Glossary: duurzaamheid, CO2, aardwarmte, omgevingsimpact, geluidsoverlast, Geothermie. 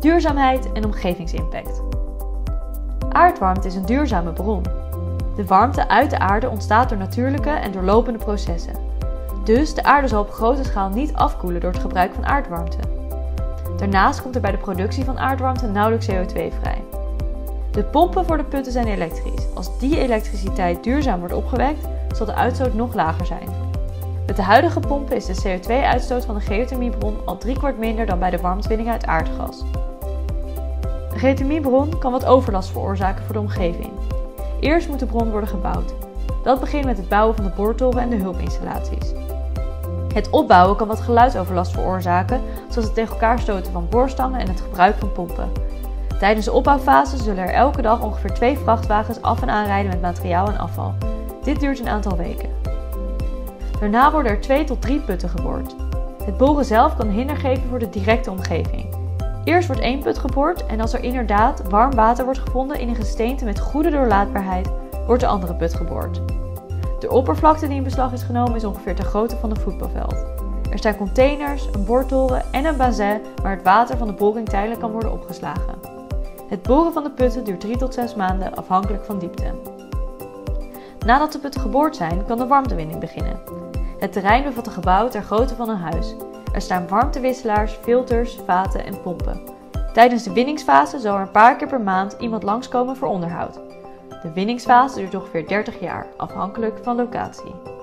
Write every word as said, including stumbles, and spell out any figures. Duurzaamheid en omgevingsimpact. Aardwarmte is een duurzame bron. De warmte uit de aarde ontstaat door natuurlijke en doorlopende processen. Dus de aarde zal op grote schaal niet afkoelen door het gebruik van aardwarmte. Daarnaast komt er bij de productie van aardwarmte nauwelijks C O twee vrij. De pompen voor de putten zijn elektrisch. Als die elektriciteit duurzaam wordt opgewekt, zal de uitstoot nog lager zijn. Met de huidige pompen is de C O twee uitstoot van de geothermiebron al driekwart minder dan bij de warmtewinning uit aardgas. Een geothermiebron kan wat overlast veroorzaken voor de omgeving. Eerst moet de bron worden gebouwd. Dat begint met het bouwen van de boortoren en de hulpinstallaties. Het opbouwen kan wat geluidsoverlast veroorzaken, zoals het tegen elkaar stoten van boorstangen en het gebruik van pompen. Tijdens de opbouwfase zullen er elke dag ongeveer twee vrachtwagens af en aanrijden met materiaal en afval. Dit duurt een aantal weken. Daarna worden er twee tot drie putten geboord. Het boren zelf kan hinder geven voor de directe omgeving. Eerst wordt één put geboord en als er inderdaad warm water wordt gevonden in een gesteente met goede doorlaatbaarheid, wordt de andere put geboord. De oppervlakte die in beslag is genomen is ongeveer ter grootte van een voetbalveld. Er staan containers, een boortoren en een bazin waar het water van de boring tijdelijk kan worden opgeslagen. Het boren van de putten duurt drie tot zes maanden afhankelijk van diepte. Nadat de putten geboord zijn, kan de warmtewinning beginnen. Het terrein bevat een gebouw ter grootte van een huis. Er staan warmtewisselaars, filters, vaten en pompen. Tijdens de winningsfase zal er een paar keer per maand iemand langskomen voor onderhoud. De winningsfase duurt ongeveer dertig jaar, afhankelijk van locatie.